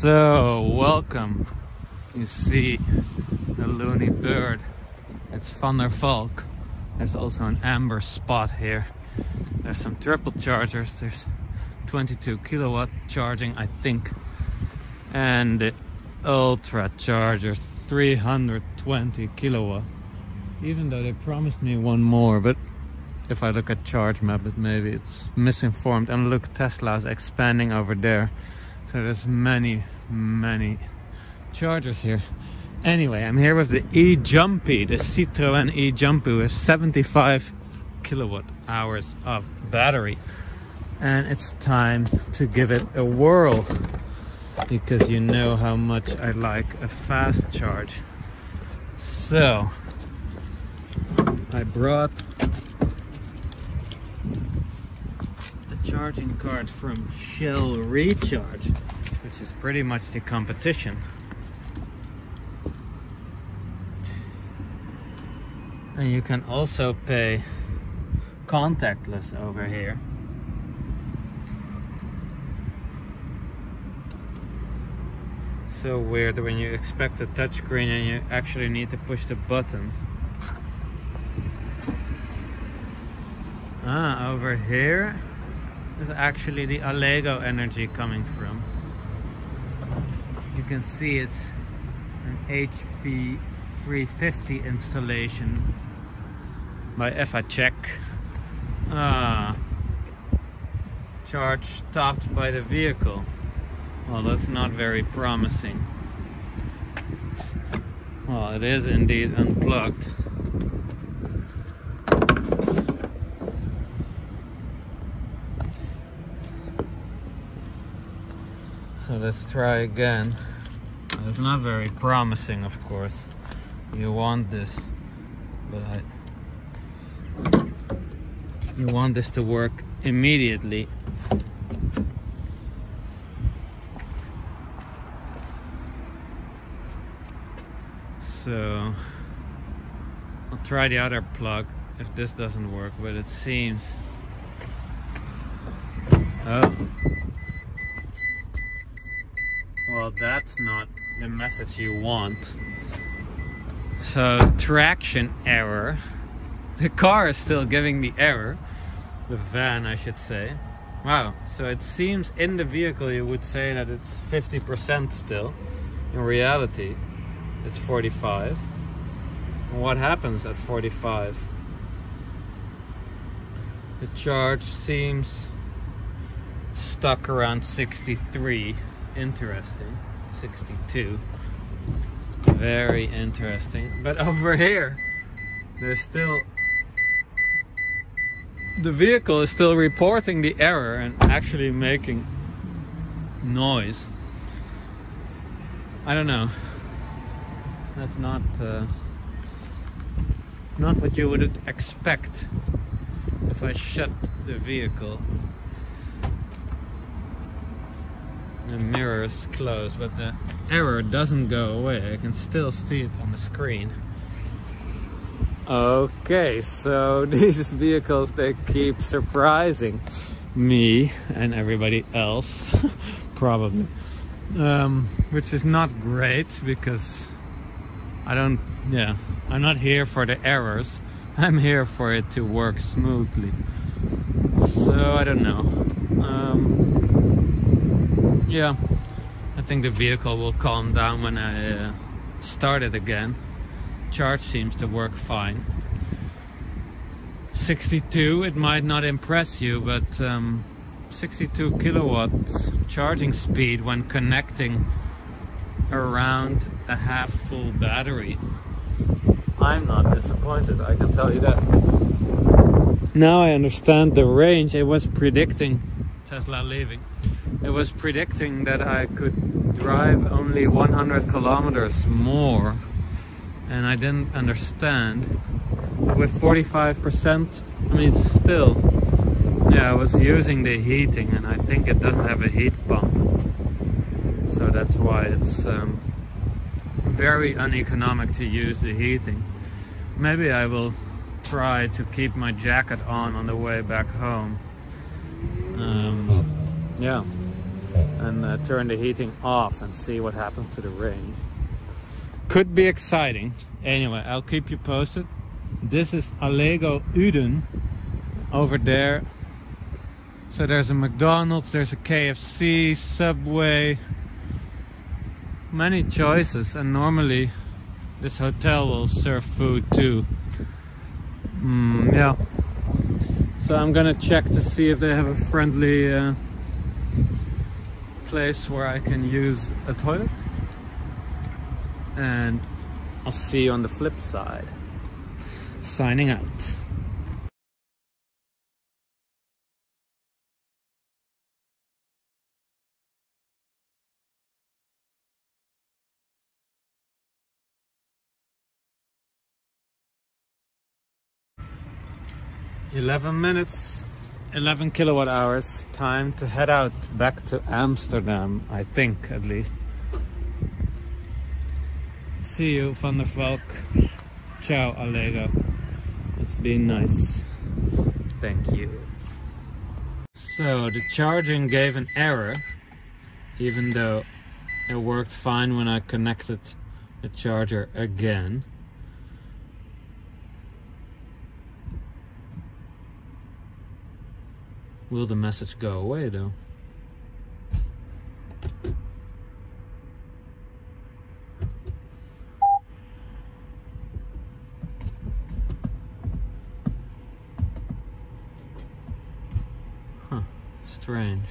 So welcome, you see the loony bird, it's Van der Valk. There's also an amber spot here. There's some triple chargers, there's 22 kilowatt charging I think, and the ultra chargers 320 kilowatt, even though they promised me one more, but if I look at charge map it maybe it's misinformed. And look, Tesla's expanding over there, so there's many chargers here. Anyway, I'm here with the e-Jumpy, the Citroën e-Jumpy with 75 kilowatt hours of battery, and it's time to give it a whirl because you know how much I like a fast charge. So I brought a charging card from Shell Recharge, which is pretty much the competition. And you can also pay contactless over here. So weird when you expect a touchscreen and you actually need to push the button. Ah, over here is actually the Allego energy coming from. You can see it's an HV350 installation by EFACEC. Charge topped by the vehicle. Well, that's not very promising. Well, it is indeed unplugged. So let's try again. It's not very promising, of course. You want this, but you want this to work immediately. So I'll try the other plug if this doesn't work, but it seems... Oh. Well, that's not the message you want. So, traction error. The car is still giving the error. The van, I should say. Wow, so it seems in the vehicle you would say that it's 50% still. In reality, it's 45. And what happens at 45? The charge seems stuck around 63. Interesting. 62. Very interesting. But over here, there's still... The vehicle is still reporting the error and actually making noise. I don't know. That's not what you would expect if I shut the vehicle. The mirror is closed, but the error doesn't go away. I can still see it on the screen. Okay, so these vehicles, they keep surprising me and everybody else, probably. Which is not great because I'm not here for the errors. I'm here for it to work smoothly. So I don't know. Yeah, I think the vehicle will calm down when I start it again. Charge seems to work fine. 62, it might not impress you, but 62 kilowatt charging speed when connecting around a half full battery. I'm not disappointed, I can tell you that. Now I understand the range. It was predicting Tesla leaving. It was predicting that I could drive only 100 kilometers more, and I didn't understand. With 45%, I mean, still, yeah, I was using the heating, and I think it doesn't have a heat pump, so that's why it's very uneconomic to use the heating. Maybe I will try to keep my jacket on the way back home. Yeah, and turn the heating off and see what happens to the range. Could be exciting. Anyway, I'll keep you posted. This is Allego Uden over there. So there's a McDonald's, there's a KFC, Subway, many choices, and normally this hotel will serve food too. Yeah, so I'm gonna check to see if they have a friendly place where I can use a toilet, and I'll see you on the flip side. Signing out. . 11 minutes, 11 kilowatt hours, time to head out back to Amsterdam, I think, at least. See you, Van der Valk. Ciao, Allego. It's been nice. Thank you. So, the charging gave an error, even though it worked fine when I connected the charger again. Will the message go away though? Huh, strange.